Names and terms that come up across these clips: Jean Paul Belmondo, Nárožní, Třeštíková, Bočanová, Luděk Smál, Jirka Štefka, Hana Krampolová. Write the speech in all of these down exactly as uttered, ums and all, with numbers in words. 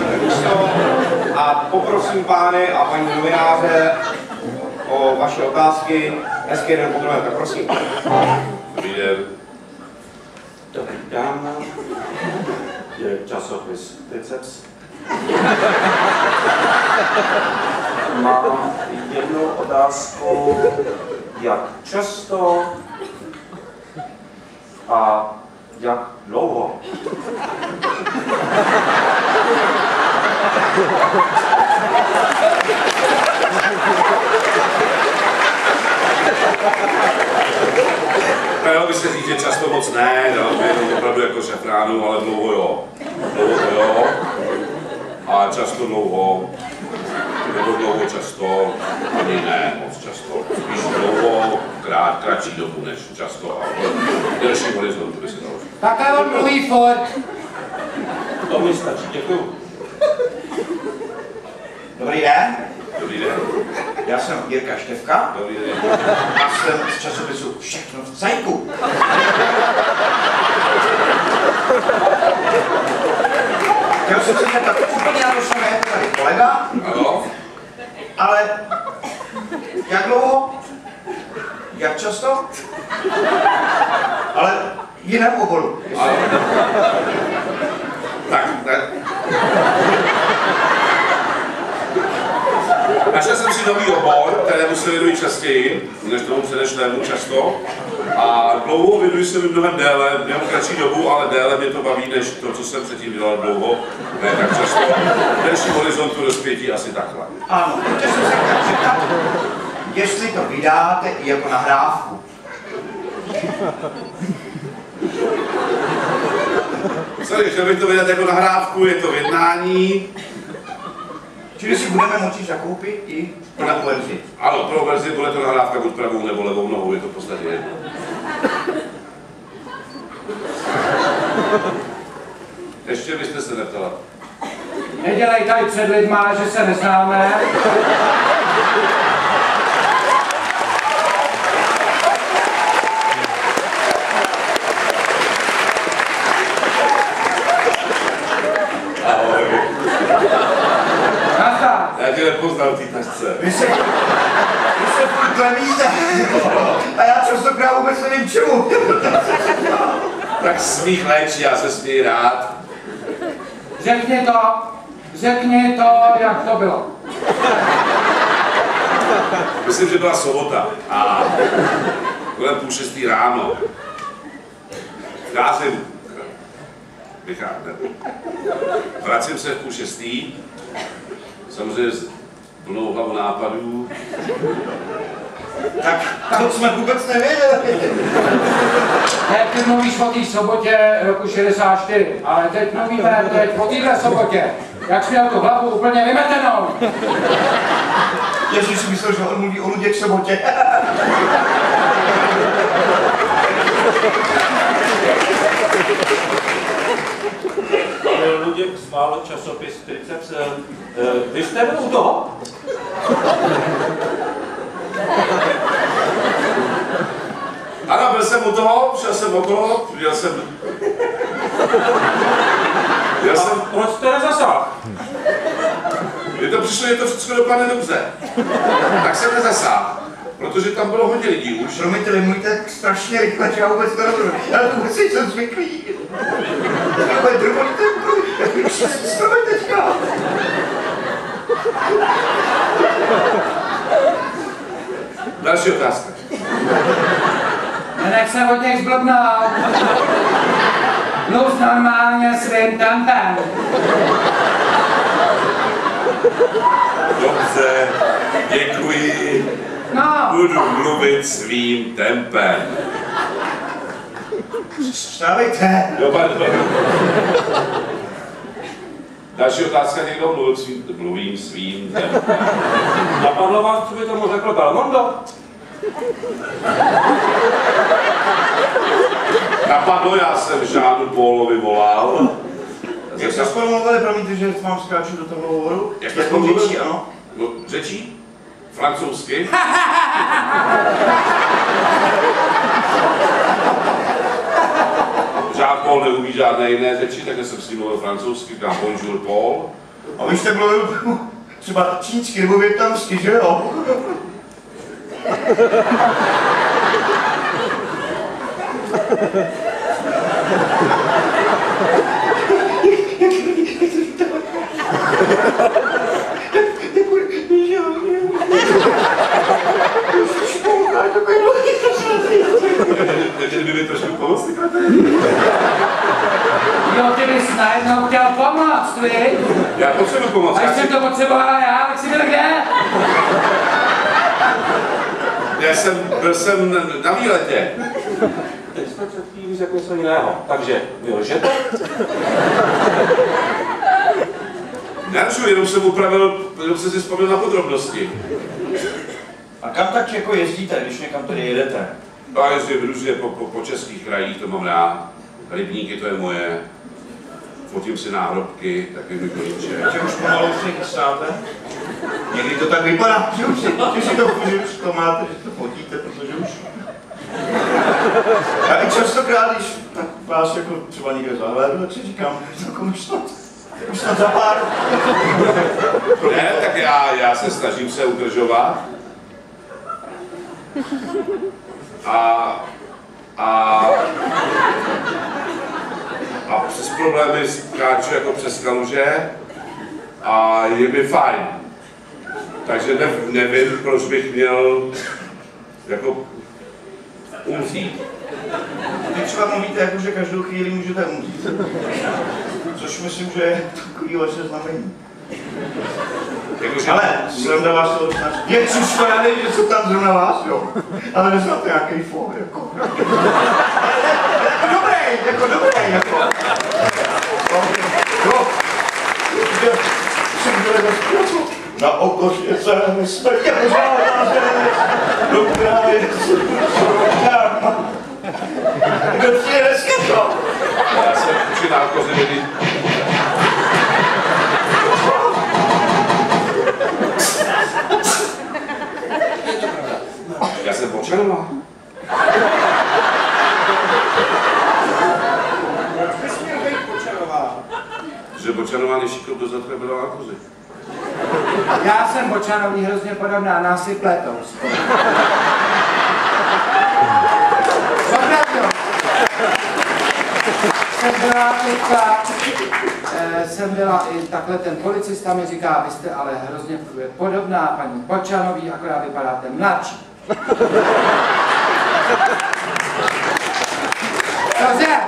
vezmeme místo a poprosím pány a paní novináře o vaše otázky. Hezký den, podruhé, tak prosím. Dobrý den. Dobrý den. Je časopis Biceps. Mám jednu otázku, jak často a jak dlouho. Dalo by se říct, že často moc ne, dalo by jenom opravdu jako šafránu, ale dlouho jo. Dlouho jo. A často dlouho. Nebo dlouho často, ani ne moc často. Spíš dlouho, krát, kratší dobu než často, ale delší horizontu by se dalo říct. Tak já vám mluví fort. To mi stačí, děkuju. Dobrý den. Dobrý den. Já jsem Jirka Štefka. Dobrý den. Já jsem z časopisu Všechno v cajku. Chtěl jsem se zeptat, úplně na to samé jako tady kolega. Ano. Ale jak dlouho? Jak často? Ale v jiném oboru. Tak, tak. Našel jsem si nový obor, kterému se věnuji častěji, než tomu předešlému často. A dlouho věnuji se mi mnohem déle, nemám kratší dobu, ale déle mě to baví, než to, co jsem předtím dělal dlouho. Ne tak často, v delším horizontu dospětí asi takhle. Ano, protože jsem se chtěl zeptat, jestli to vydáte i jako nahrávku. Sorry, chtěl bych to vydat jako nahrávku, je to jednání. Čili si budeme moci zakoupit i pro verzi. Ano, pro verzi bude to nahrávka buď pravou nebo levou nohou, je to v podstatě jedno. Ještě byste se neptala. Nedělej tady před lidma, že se neznáme. Poznal tý tašce. Vy se, vy se furt tlemíte. A já častokrát vůbec nevím čemu. Tak smích léčí, já se smíji rád. Řekni to, řekni to, jak to bylo. Myslím, že byla sobota. A kolem půl šestý ráno. Vrátím. Vracím se v půl šestý. Samozřejmě plnou hlavu nápadů. Tak to jsme vůbec nevěděli. Ne, ty mluvíš o té sobotě roku šedesát čtyři, ale teď mluvíme teď o téhle sobotě. Jak jsi měl tu hlavu úplně vymetenou. Ježíš si myslel, že on mluví o Luděk v sobotě. Luděk Smál, časopis Triceps. Vy jste byl u toho? Ano, byl jsem u toho, šel jsem okolo, já jsem... Já jsem... Proč jste nezasáhl? Mně to přišlo, že to všechno dopadne dobře. Tak jsem nezasáhl. Protože tam bylo hodně lidí už. Promiňte, vy mluvíte strašně rychle, že já vůbec nerozumím. Já to vůbec jsem zvyklý. To je drvolý tempo. Stromě teďka. Další otázka. Nenech se od něj zblbnout. Mluv normálně svým tantem. Dobře, děkuji. No. Budu mluvit svým tempem. Stavejte. Další otázka, někdo mluvil svým, mluvím svým tempem. Napadlo vás, co by tomu řekl Belmondo? Napadlo, já jsem Žánu Pólovi volal. Jak jste spolu mluvili, promiňte, že mám zkráčit do toho hovoru? Jak jste spolu mluvili? Ano. No, řečí? Francouzsky? Jean Paul neumí žádné jiné řeči, takže jsem s ním mluvil francouzsky, říkám bonjour Paul. A vy jste mluvil třeba čínsky nebo větnamsky, že jo? Že by mi trošku pomoci, kratej. Jo, ty bys najednou chtěl pomoct, viď? Já potřebuji pomoct. A když jsem to potřebovala já, tak jsi byl kde? Já jsem, byl jsem na výletě. Teď jsme před chvílí řekli něco jiného, takže vy lžete? Nelžu, jenom jsem upravil, jenom jsem si vzpomněl na podrobnosti. A kam tak jako jezdíte, když někam tady jedete? No a jezdím různě po, po, po českých krajích, to mám rád. Rybníky, to je moje. Fotím si náhrobky, taky mi kolíček. Že už pomalu si chystáte? Někdy to tak vypadá, že už si, že si to, že už to máte, že to fotíte, protože už... Já i častokrát, když tak vás jako třeba někde zahlédnu, tak si říkám, že to už snad, už snad za pár. Ne, tak já, já se snažím se udržovat. A, a, a přes problémy skáču jako přes kaluže a je mi fajn. Takže ne, nevím, proč bych měl jako umřít. Vy třeba mluvíte jako, že každou chvíli můžete umřít. Což myslím, že je takový vaše znamení. Jako, ale zrovna vás to snaží. Je čuško, já nevím, co tam zrovna vás, jo. Ale neznáte nějaký fór, jako. Jako dobrý, jako dobrý, jako. No, na okoště se nesmrtě žádná věc, dobrá věc, dobrá. Kdo ti je dneska to? Já jsem učinál kořeněný. Já jsem počerla. Proč bys měl být Bočanová? Že Bočanová nešikl do zadka byla na kozy. Já jsem Bočanový hrozně podobná, nás si pletou. Opravdu. Jsem byla teďka, jsem byla i takhle, ten policista mi říká, vy jste ale hrozně podobná paní Bočanový, akorát vypadáte mladší. Dozek!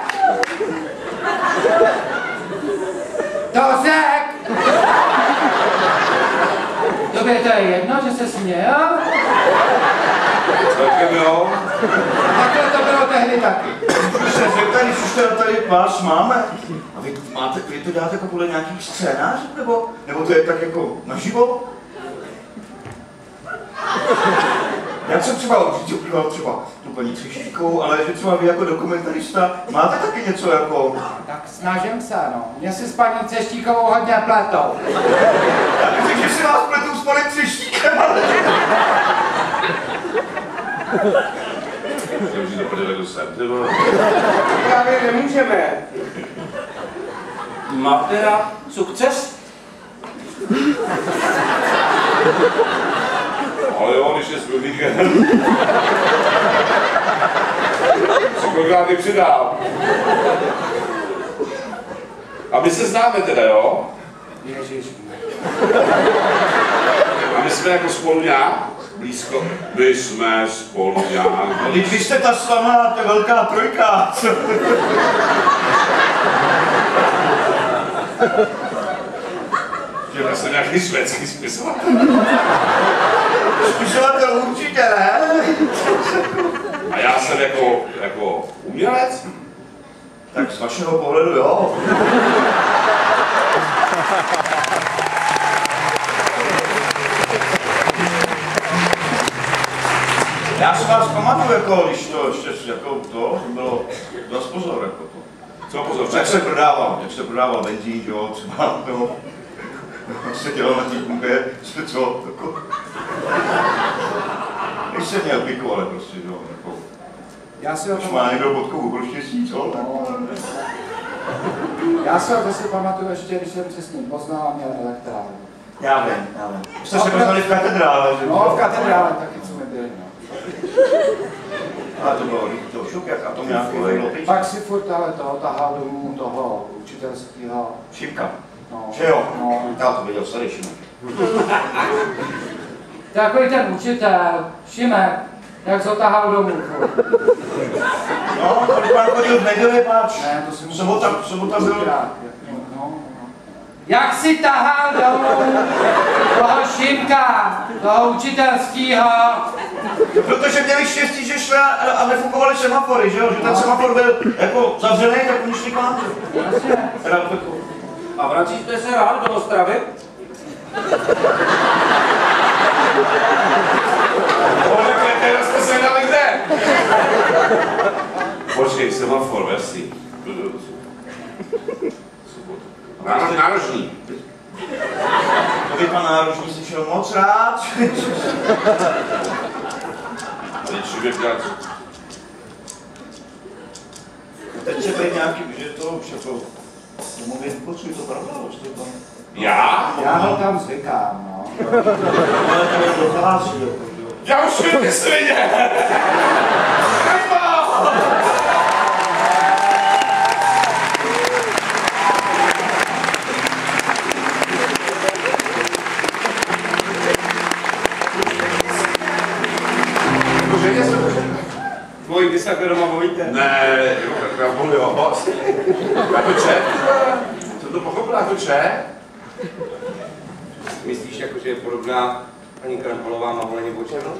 Dozek! Tobě to je jedno, že se směl? Taky jo. Takhle to bylo tehdy taky. Už se řekl, když už tady vás máme. A vy, máte, vy to dáte jako podle nějakých scénářů? Nebo, nebo to je tak jako naživo? Já jsem třeba určitě udělal třeba tu paní Třeštíkovou, ale že třeba vy jako dokumentarista máte taky něco jako... Tak snažím se, no. Mě si s paní Třeštíkovou hodně pletou. Já myslím, že si vás pletou s panem Třeštíkem, ale... Právě nemůžeme. Mám teda sukces? Ale jo, když je svůj víkend. Kolikrát přidám. A my se známe teda, jo? Ježiš. A my jsme jako spolu nějak? Blízko. My jsme spolu nějak. Když jste ta samá, ta velká trojka. Já jsem nějaký švédský spisovatel. Spisovatel určitě ne. A já jsem jako, jako umělec? Tak z vašeho pohledu jo. Já si vás pamatuju, jako, když to ještě jako to bylo dost pozor. Jako to. Co pozor? Jak se prodával, jak se prodával benzín, jo, třeba bylo. Se dělal na těch kumpě, jste co, jako... Než se mě aplikovali prostě, jo, jako... Já si ho... Když má někdo bodkovou, prostě si co, tak... Já se zase pamatuju ještě, když jsem se s ním poznal a měl elektrárnu. Já vím, já vím. Už jste se poznali v katedrále, že? No, v katedrále taky jsme byli, no. A to bylo to v šupkách, a to bylo píč. Pak si furt ale toho tahal domů, toho učitelského. Šipka. No. Že jo? No. Já to viděl, sorry, Šimek. Takový ten učitel, Šimek, jak se tahal domů. No, to pár chodil v neděli, páč. Ne, to si musel. Sobota, sobota byl. Jak si tahal domů toho Šimka, toho učitelskýho? Protože měli štěstí, že šli a nefungovaly semafory, že jo? Že ten semafor byl jako zavřený, tak oni šli k vám. A vracíte se rád do Ostravy? Teda jste se dali kde? Počkej, semafor, versi. Nárožní. To by pan Nárožní si šel moc rád. Teď člověk rád. Teď se tady nějaký, že to všechno. Nemluvím, počuji, to pravda, prostě to. Já? Já ho tam zvykám, no. Ale to je dochází, jo. Já už jim ty svině! Tvojí vy se jako doma bojíte? Ne, jo, tak já bohuji obost. Jako Čech? Jsem to pochopila, jako Čech? Myslíš, jako, že je podobná paní Krampolová má voleně bočeno?